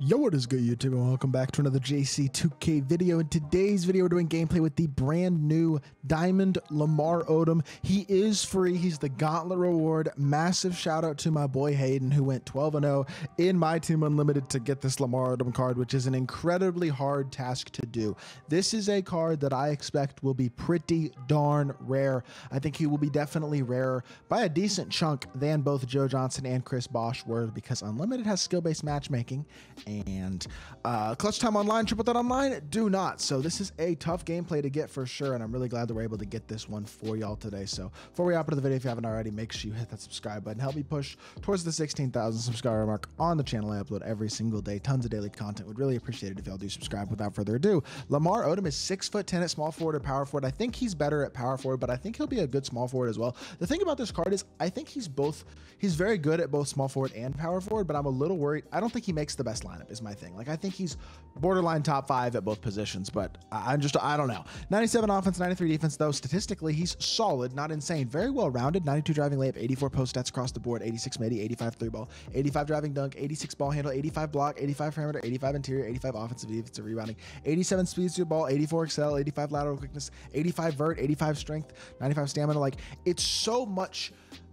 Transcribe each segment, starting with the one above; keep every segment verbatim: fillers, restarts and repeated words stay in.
Yo, what is good, YouTube, and welcome back to another J C two K video. In today's video, we're doing gameplay with the brand new Diamond Lamar Odom. He is free. He's the Gauntlet reward. Massive shout out to my boy Hayden, who went twelve and oh in MyTeam Unlimited to get this Lamar Odom card, which is an incredibly hard task to do. This is a card that I expect will be pretty darn rare. I think he will be definitely rarer by a decent chunk than both Joe Johnson and Chris Bosch were, because Unlimited has skill-based matchmaking, and uh Clutch Time Online, Triple Threat Online do not. So this is a tough gameplay to get for sure, and I'm really glad that we're able to get this one for y'all today. So before we hop into the video, if you haven't already, make sure you hit that subscribe button. Help me push towards the sixteen thousand subscriber mark on the channel. I upload every single day, tons of daily content. Would really appreciate it if y'all do subscribe. Without further ado, Lamar Odom is six foot ten at small forward or power forward. I think he's better at power forward, but I think he'll be a good small forward as well. The thing about this card is I think he's both he's very good at both small forward and power forward, but I'm a little worried. I don't think he makes the best line is my thing. Like, I think he's borderline top five at both positions, but I'm just, I don't know. ninety-seven offense, ninety-three defense, though. Statistically, he's solid, not insane. Very well-rounded. ninety-two driving layup, eighty-four post stats across the board, eighty-six midi, eighty-five three ball, eighty-five driving dunk, eighty-six ball handle, eighty-five block, eighty-five perimeter, eighty-five interior, eighty-five offensive defensive rebounding, eighty-seven speed to the ball, eighty-four excel, eighty-five lateral quickness, eighty-five vert, eighty-five strength, ninety-five stamina. Like, it's so much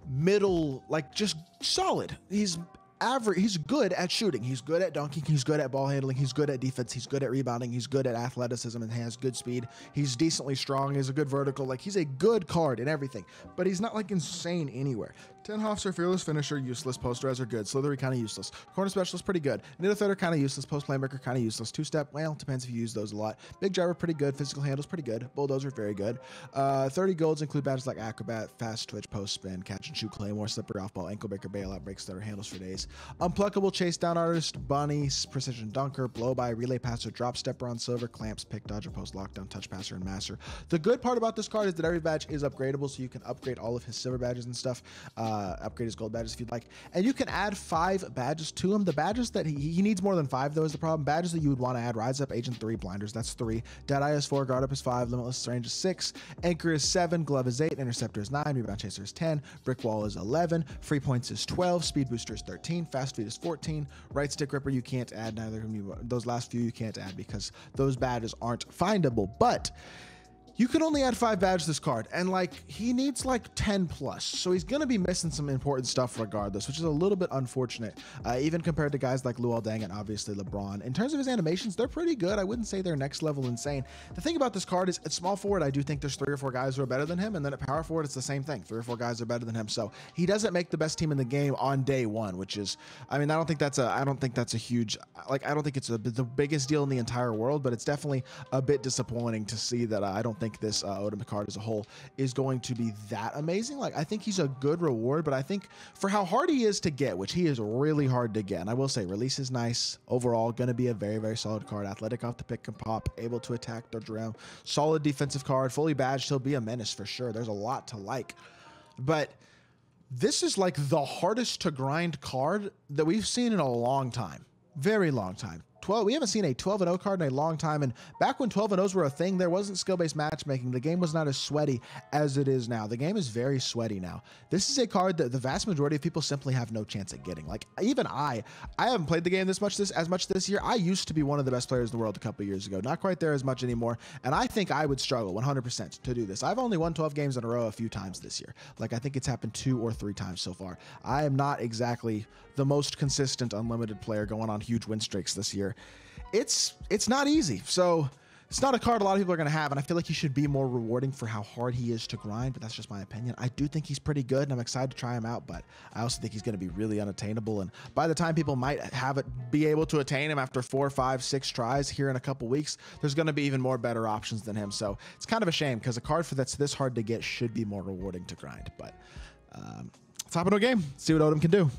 middle, like, just solid. He's average. He's good at shooting, he's good at dunking, he's good at ball handling, he's good at defense, he's good at rebounding, he's good at athleticism, and has good speed. He's decently strong, he's a good vertical. Like, he's a good card in everything, but he's not like insane anywhere. Tenhoffs are fearless finisher, useless. Post res are good. Slithery, kind of useless. Corner specialist, pretty good. Middle thirder, kind of useless. Post playmaker, kind of useless. Two step, well, depends if you use those a lot. Big driver, pretty good. Physical handles, pretty good. Bulldozer, very good. Uh, thirty golds include badges like acrobat, fast twitch, post spin, catch and shoot, claymore, slippery off ball, ankle breaker, bailout, breaks thirder, handles for days. Unpluckable, chase down artist, bunny, precision dunker, blow by, relay passer, drop stepper on silver, clamps, pick dodger, post lockdown, touch passer, and master. The good part about this card is that every badge is upgradable, so you can upgrade all of his silver badges and stuff, uh, upgrade his gold badges if you'd like, and you can add five badges to him. The badges that he, he needs more than five, though, is the problem. Badges that you would want to add: rise up, agent three, blinders, that's three, deadeye is four, guard up is five, limitless range is six, anchor is seven, glove is eight, interceptor is nine, rebound chaser is ten, brick wall is eleven, free points is twelve, speed booster is thirteen, fast feet is fourteen, right stick ripper you can't add, neither of you, those last few you can't add because those badges aren't findable. But you can only add five badges this card, and like, he needs like ten plus, so he's gonna be missing some important stuff regardless, which is a little bit unfortunate, uh, even compared to guys like Luol Deng and obviously LeBron. In terms of his animations, they're pretty good. I wouldn't say they're next level insane. The thing about this card is, at small forward, I do think there's three or four guys who are better than him, and then at power forward, it's the same thing. Three or four guys are better than him, so he doesn't make the best team in the game on day one, which is, I mean, I don't think that's a, I don't think that's a huge, like, I don't think it's a, the biggest deal in the entire world, but it's definitely a bit disappointing to see that. uh, I don't think think this uh, Odom card as a whole is going to be that amazing. Like, I think he's a good reward, but I think for how hard he is to get, which he is really hard to get, and I will say release is nice overall, going to be a very, very solid card. Athletic off the pick and pop, able to attack, dodge around, solid defensive card, fully badged, he'll be a menace for sure. There's a lot to like, but this is like the hardest to grind card that we've seen in a long time, very long time. twelve, we haven't seen a twelve and oh card in a long time, and back when twelve and ohs were a thing, there wasn't skill-based matchmaking. The game was not as sweaty as it is now. The game is very sweaty now. This is a card that the vast majority of people simply have no chance at getting. Like, even I, I haven't played the game this much this as much this year. I used to be one of the best players in the world a couple of years ago. Not quite there as much anymore, and I think I would struggle one hundred percent to do this. I've only won twelve games in a row a few times this year. Like, I think it's happened two or three times so far. I am not exactly the most consistent unlimited player going on huge win streaks this year. It's it's not easy, so it's not a card a lot of people are going to have, and I feel like he should be more rewarding for how hard he is to grind, but that's just my opinion. I do think he's pretty good, and I'm excited to try him out, but I also think he's going to be really unattainable, and by the time people might have it be able to attain him after four, five, six tries here in a couple weeks, there's going to be even more better options than him, so it's kind of a shame, because a card for that's this hard to get should be more rewarding to grind, but um, let's hop into a game, see what Odom can do.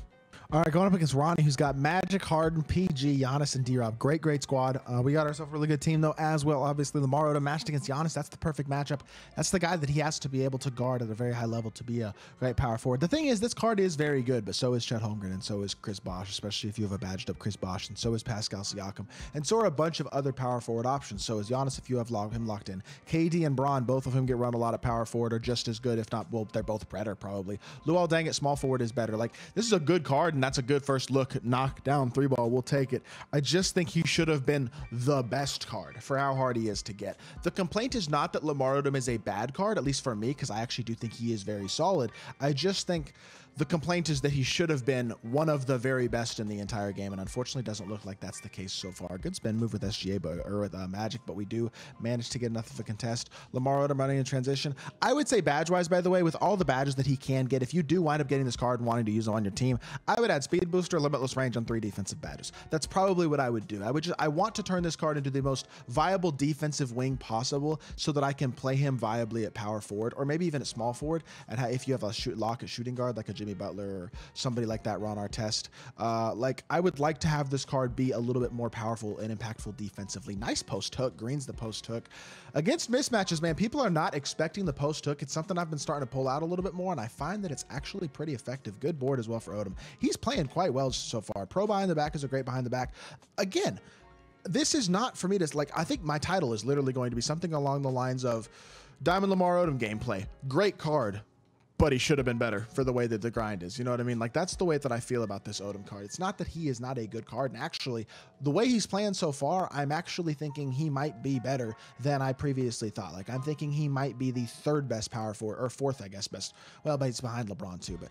All right, going up against Ronnie, who's got Magic, Harden, P G, Giannis, and D-Rob. Great, great squad. Uh, we got ourselves a really good team, though, as well. Obviously, Lamar Odom matched against Giannis. That's the perfect matchup. That's the guy that he has to be able to guard at a very high level to be a great power forward. The thing is, this card is very good, but so is Chet Holmgren, and so is Chris Bosch, especially if you have a badged up Chris Bosch, and so is Pascal Siakam, and so are a bunch of other power forward options. So is Giannis if you have lo him locked in. K D and Braun, both of whom get run a lot at power forward, are just as good, if not, well, they're both better, probably. Luol Deng at small forward is better. Like, this is a good card. Harden. That's a good first look, knock down three ball. We'll take it. I just think he should have been the best card for how hard he is to get. The complaint is not that Lamar Odom is a bad card, at least for me, because I actually do think he is very solid. I just think the complaint is that he should have been one of the very best in the entire game, and unfortunately doesn't look like that's the case so far. Good spin move with S G A, but, or with uh, Magic, but we do manage to get enough of a contest. Lamar Odom running in transition. I would say badge-wise, by the way, with all the badges that he can get, if you do wind up getting this card and wanting to use them on your team, I would add speed booster, limitless range on three defensive badges. That's probably what I would do. I would just, I want to turn this card into the most viable defensive wing possible so that I can play him viably at power forward, or maybe even at small forward, and if you have a shoot lock at shooting guard, like a Butler or somebody like that, Ron Artest. Uh, like, I would like to have this card be a little bit more powerful and impactful defensively. Nice post hook. Green's the post hook. Against mismatches, man, people are not expecting the post hook. It's something I've been starting to pull out a little bit more, and I find that it's actually pretty effective. Good board as well for Odom. He's playing quite well so far. Pro behind the back is a great behind the back. Again, this is not for me to, like, I think my title is literally going to be something along the lines of Diamond Lamar Odom gameplay. Great card, but he should have been better for the way that the grind is. You know what I mean? Like, that's the way that I feel about this Odom card. It's not that he is not a good card. And actually, the way he's playing so far, I'm actually thinking he might be better than I previously thought. Like, I'm thinking he might be the third best power forward, or fourth, I guess, best. Well, but he's behind LeBron too. But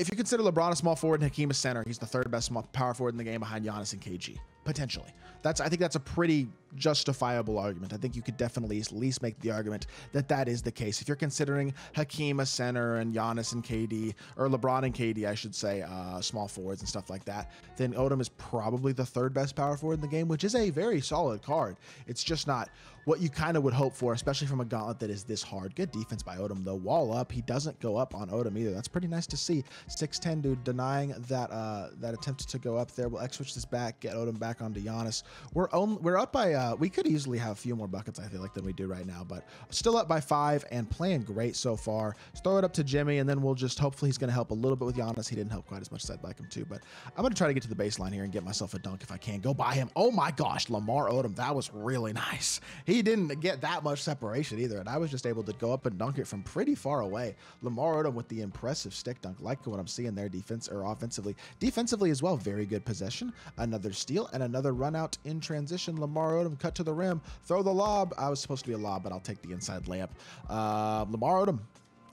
if you consider LeBron a small forward and Hakeem a center, he's the third best power forward in the game behind Giannis and K G. Potentially. That's, I think that's a pretty justifiable argument. I think you could definitely at least make the argument that that is the case. If you're considering Hakeem a center and Giannis and K D, or LeBron and K D, I should say, uh, small forwards and stuff like that, then Odom is probably the third best power forward in the game, which is a very solid card. It's just not what you kind of would hope for, especially from a gauntlet that is this hard. Good defense by Odom, though. Wall up. He doesn't go up on Odom either. That's pretty nice to see. six ten, dude, denying that uh, that attempt to go up there. We'll X switch this back, get Odom back onto Giannis. We're on, we're up by, uh, we could easily have a few more buckets, I feel like, than we do right now, but still up by five and playing great so far. Let's throw it up to Jimmy, and then we'll just, hopefully he's going to help a little bit with Giannis. He didn't help quite as much as I'd like him to, but I'm going to try to get to the baseline here and get myself a dunk if I can. Go by him. Oh my gosh, Lamar Odom, that was really nice. He didn't get that much separation either, and I was just able to go up and dunk it from pretty far away. Lamar Odom with the impressive stick dunk. Like what I'm seeing there defense or offensively. Defensively as well, very good possession. Another steal and another run out in transition. Lamar Odom cut to the rim, throw the lob. I was supposed to be a lob, but I'll take the inside layup. Uh, Lamar Odom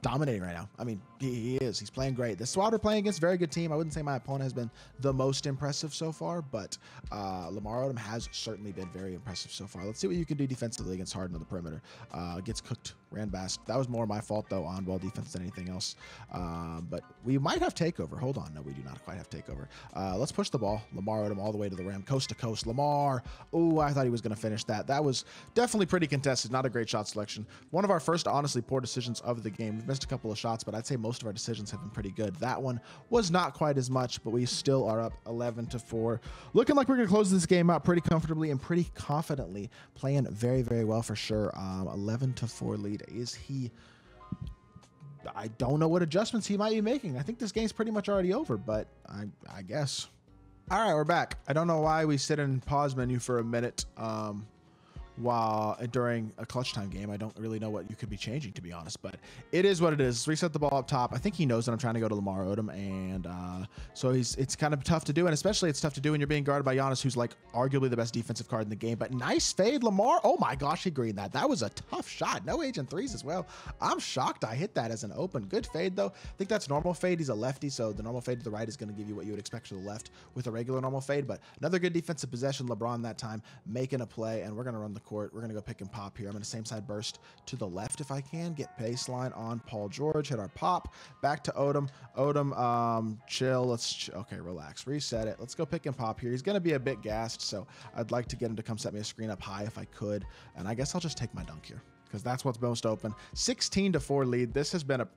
dominating right now. I mean, he, he is. He's playing great. This is what we're playing against. Very good team. I wouldn't say my opponent has been the most impressive so far, but uh, Lamar Odom has certainly been very impressive so far. Let's see what you can do defensively against Harden on the perimeter. Uh, gets cooked. Ran past. That was more my fault, though, on ball defense than anything else. Uh, but we might have takeover. Hold on. No, we do not quite have takeover. Uh, let's push the ball. Lamar Odom all the way to the rim. Coast to coast. Lamar. Oh, I thought he was going to finish that. That was definitely pretty contested. Not a great shot selection. One of our first, honestly, poor decisions of the game. We've missed a couple of shots, but I'd say most of our decisions have been pretty good. That one was not quite as much, but we still are up eleven to four. Looking like we're going to close this game out pretty comfortably and pretty confidently. Playing very, very well for sure. Um, eleven to four lead. Is he? I don't know what adjustments he might be making. I think this game's pretty much already over, but I, I guess. All right, we're back. I don't know why we sit in pause menu for a minute um, while during a clutch time game. I don't really know what you could be changing, to be honest, but it is what it is. Reset the ball up top. I think he knows that I'm trying to go to Lamar Odom, and uh, so he's. It's kind of tough to do, and especially it's tough to do when you're being guarded by Giannis, who's like arguably the best defensive card in the game. But nice fade, Lamar. Oh my gosh, he greened that. That was a tough shot. No agent threes as well. I'm shocked I hit that as an open. Good fade though. I think that's normal fade. He's a lefty, so the normal fade to the right is going to give you what you would expect to the left with a regular normal fade. But another good defensive possession. LeBron that time making a play, and we're going to run the court. We're going to go pick and pop here. I'm going to same side burst to the left if I can. Get baseline on Paul George. Hit our pop. Back to Odom. Odom, um, chill. Let's, ch okay, relax. Reset it. Let's go pick and pop here. He's going to be a bit gassed, so I'd like to get him to come set me a screen up high if I could. And I guess I'll just take my dunk here because that's what's most open. sixteen to four lead. This has been a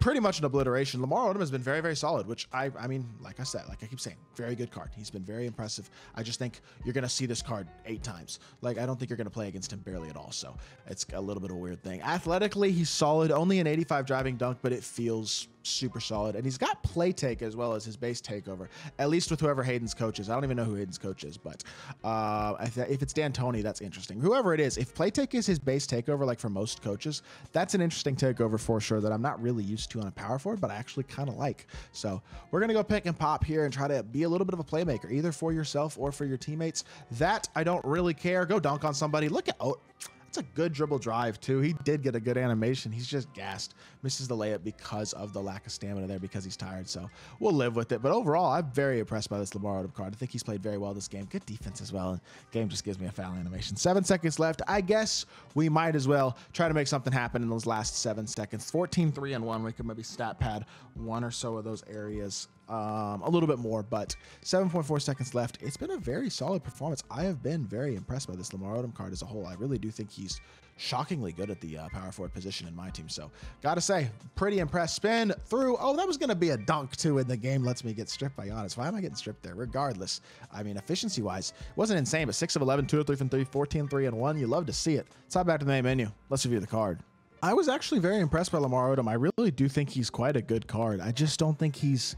pretty much an obliteration. Lamar Odom has been very, very solid, which I, I mean, like I said, like I keep saying, very good card. He's been very impressive. I just think you're going to see this card eight times. Like, I don't think you're going to play against him barely at all. So it's a little bit of a weird thing. Athletically, he's solid, only an eighty-five driving dunk, but it feels super solid. And he's got play take as well as his base takeover, at least with whoever Hayden's coach is. I don't even know who Hayden's coach is, but uh, I th if it's D'Antoni, that's interesting. Whoever it is, if play take is his base takeover, like for most coaches, that's an interesting takeover for sure that I'm not really used to on a power forward, but I actually kind of like. So we're going to go pick and pop here and try to be a little bit of a playmaker, either for yourself or for your teammates. That I don't really care. Go dunk on somebody. Look at, oh, that's a good dribble drive too. He did get a good animation. He's just gassed. Misses the layup because of the lack of stamina there, because he's tired. So we'll live with it. But overall, I'm very impressed by this Lamar Odom card. I think he's played very well this game. Good defense as well. And game just gives me a foul animation. Seven seconds left. I guess we might as well try to make something happen in those last seven seconds. fourteen, three, and one. We could maybe stat pad one or so of those areas. Um, a little bit more, but seven point four seconds left. It's been a very solid performance. I have been very impressed by this Lamar Odom card as a whole. I really do think he's shockingly good at the uh, power forward position in my team. So gotta say, pretty impressed. Spin through. Oh, that was gonna be a dunk too, and the game lets me get stripped by Giannis. Why am I getting stripped there? Regardless, I mean, efficiency wise, it wasn't insane, but six of eleven, two of three from three, fourteen, three, and one. You love to see it. Let's hop back to the main menu. Let's review the card. I was actually very impressed by Lamar Odom. I really do think he's quite a good card. I just don't think he's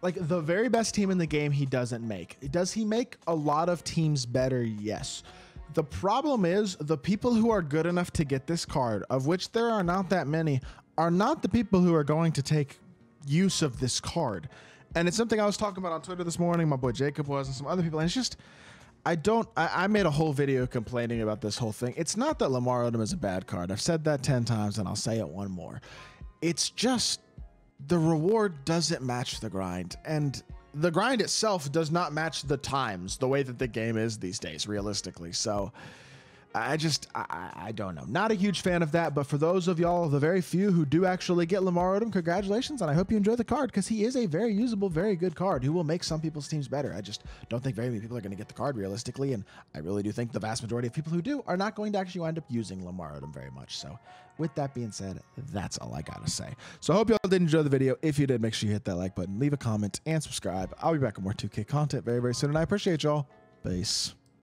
like the very best team in the game. He doesn't make. Does he make a lot of teams better? Yes. The problem is the people who are good enough to get this card, of which there are not that many, are not the people who are going to take use of this card. And it's something I was talking about on Twitter this morning. My boy Jacob was, and some other people. And it's just, I don't, I, I made a whole video complaining about this whole thing. It's not that Lamar Odom is a bad card. I've said that ten times and I'll say it one more. It's just, the reward doesn't match the grind, and the grind itself does not match the times the way that the game is these days, realistically. So I just, I, I don't know. Not a huge fan of that, but for those of y'all, the very few who do actually get Lamar Odom, congratulations, and I hope you enjoy the card, because he is a very usable, very good card who will make some people's teams better. I just don't think very many people are going to get the card realistically, and I really do think the vast majority of people who do are not going to actually wind up using Lamar Odom very much. So with that being said, that's all I got to say. So I hope y'all did enjoy the video. If you did, make sure you hit that like button, leave a comment, and subscribe. I'll be back with more two K content very, very soon, and I appreciate y'all. Peace.